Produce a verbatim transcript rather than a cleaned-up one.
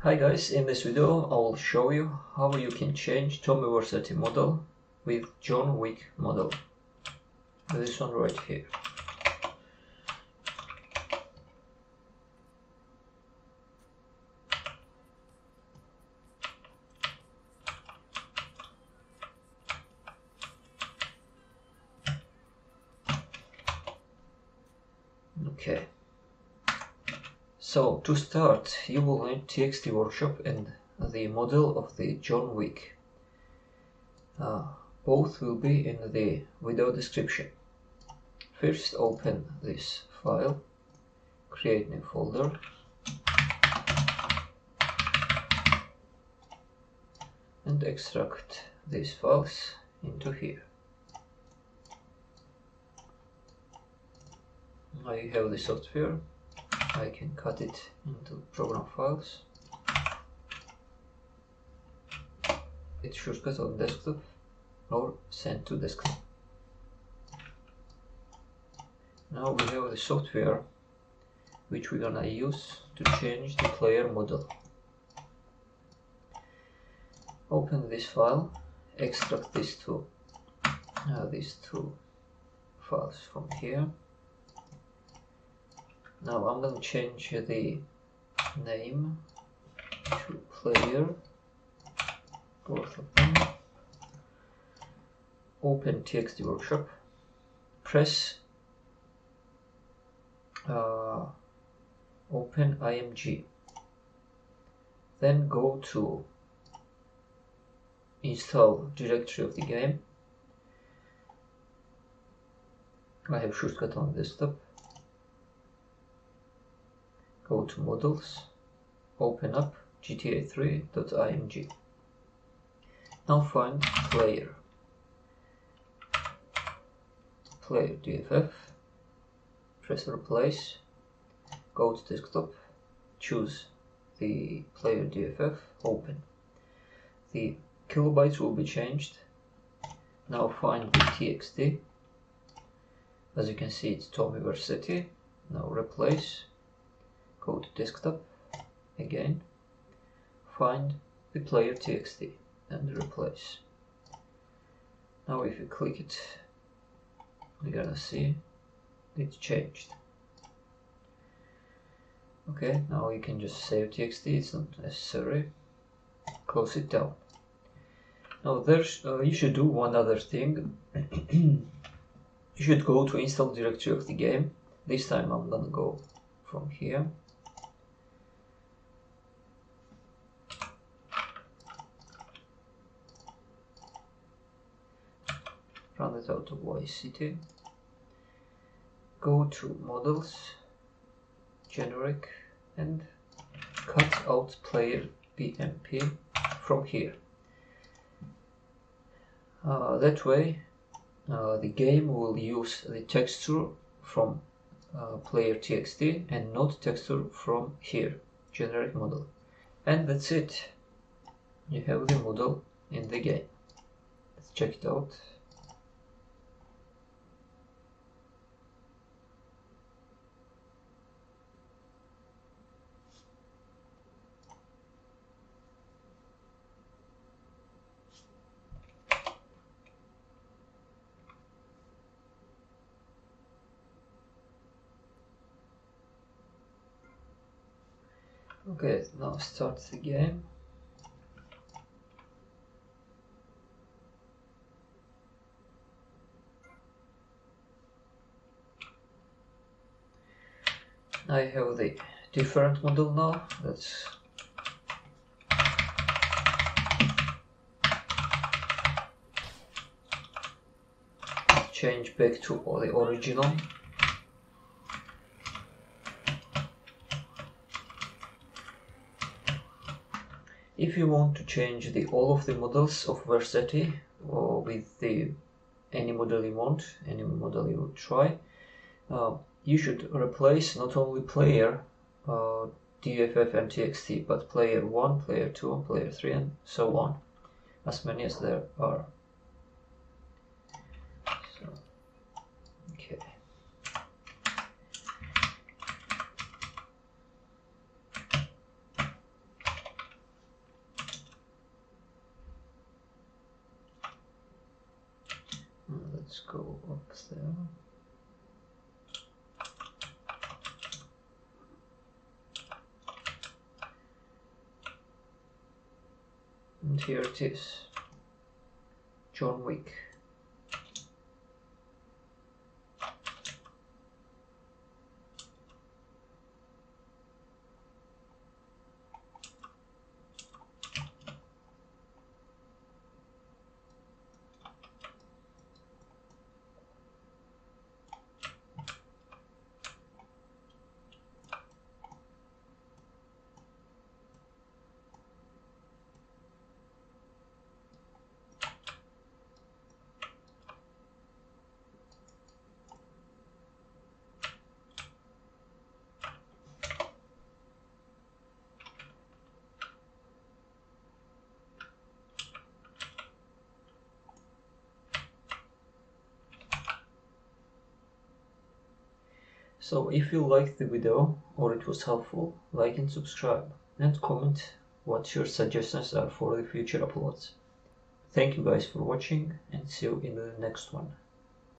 Hi guys, in this video I will show you how you can change Tommy Vercetti model with John Wick model. This one right here. Okay. So, to start, you will need T X D Workshop and the model of the John Wick. Uh, both will be in the video description. First, open this file, create new folder, and extract these files into here. Now you have the software. I can cut it into program files. It should cut on desktop or send to desktop. Now we have the software which we're gonna use to change the player model. Open this file, extract these two, uh, these two files from here. Now I'm going to change the name to player, both of them. Open T X D Workshop, press uh, open I M G, then go to install directory of the game. I have shortcut on desktop. Go to models, open up G T A three dot I M G. Now find player, player D F F, press replace, go to desktop, choose the player D F F, open. The kilobytes will be changed. Now find the T X D. As you can see, it's Tommy Vercetti. Now replace. Go to desktop again, find the player T X D and replace. Now if you click it, you're gonna see it's changed. Okay, now you can just save T X D, it's not necessary. Close it down. Now there's uh, you should do one other thing. You should go to install directory of the game. This time I'm gonna go from here. Run it out of Y C T. Go to models, generic, and cut out player B M P from here. Uh, that way, uh, the game will use the texture from uh, player T X D and not texture from here, generic model. And that's it. You have the model in the game. Let's check it out. Okay, now start the game. I have the different model now. That's change back to the original. If you want to change the all of the models of Vercetti, or with the any model you want, any model you would try, uh, you should replace not only player uh, D F F and T X T, but player one, player two, and player three, and so on, as many as there are. So, okay. let's go up there. And here it is, John Wick. So if you liked the video or it was helpful, like and subscribe, and comment what your suggestions are for the future uploads. Thank you guys for watching, and see you in the next one.